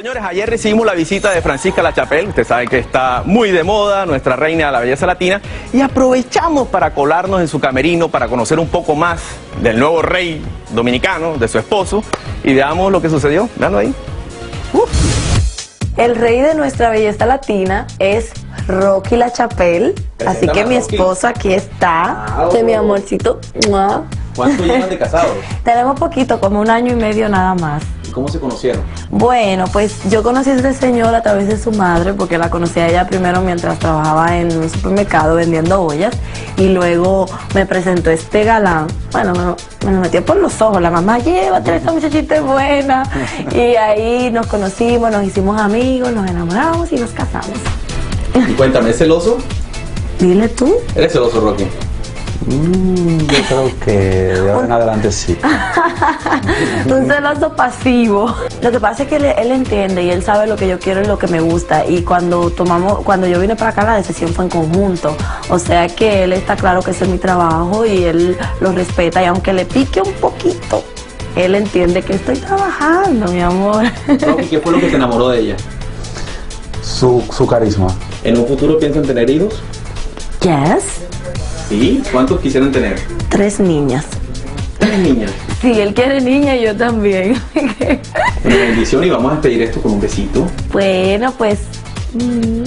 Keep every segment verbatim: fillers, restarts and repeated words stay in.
Señores, ayer recibimos la visita de Francisca Lachapel, ustedes saben que está muy de moda, nuestra reina de la belleza latina, y aprovechamos para colarnos en su camerino, para conocer un poco más del nuevo rey dominicano, de su esposo, y veamos lo que sucedió, veanlo ahí. Uf. El rey de nuestra belleza latina es Rocky Lachapel, así que mi esposo aquí está, de mi amorcito. ¿Cuánto llevan de casados? Tenemos poquito, como un año y medio nada más. ¿Cómo se conocieron? Bueno, pues yo conocí a este señor a través de su madre, porque la conocí a ella primero mientras trabajaba en un supermercado vendiendo ollas, y luego me presentó este galán. Bueno, me, me lo metió por los ojos, la mamá, llévatela, esta muchachita es buena. Y ahí nos conocimos, nos hicimos amigos, nos enamoramos y nos casamos. Y cuéntame, ¿es celoso? Dile tú. ¿Eres celoso, Rocky? Mm, yo creo que de ahora en adelante sí. Un celoso pasivo. Lo que pasa es que él, él entiende y él sabe lo que yo quiero y lo que me gusta. Y cuando tomamos, cuando yo vine para acá, la decisión fue en conjunto. O sea que él está claro que ese es mi trabajo y él lo respeta. Y aunque le pique un poquito, él entiende que estoy trabajando, mi amor. ¿Y qué fue lo que te enamoró de ella? Su, su carisma. ¿En un futuro piensan tener hijos? Yes. ¿Sí? ¿Cuántos quisieran tener? Tres niñas. ¿Tres niñas? Sí, él quiere niña y yo también. Una bendición y vamos a pedir esto con un besito. Bueno, pues... Mm.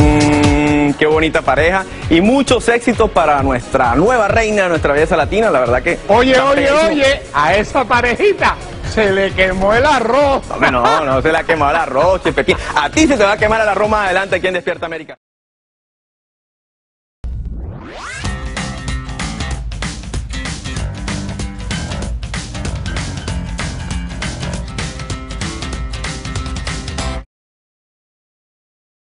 Mm, qué bonita pareja y muchos éxitos para nuestra nueva reina, nuestra belleza latina, la verdad que... Oye, oye, oye, a esa parejita se le quemó el arroz. No, no, no se le ha quemado el arroz, Chepequín. A ti se te va a quemar el arroz más adelante aquí en Despierta América.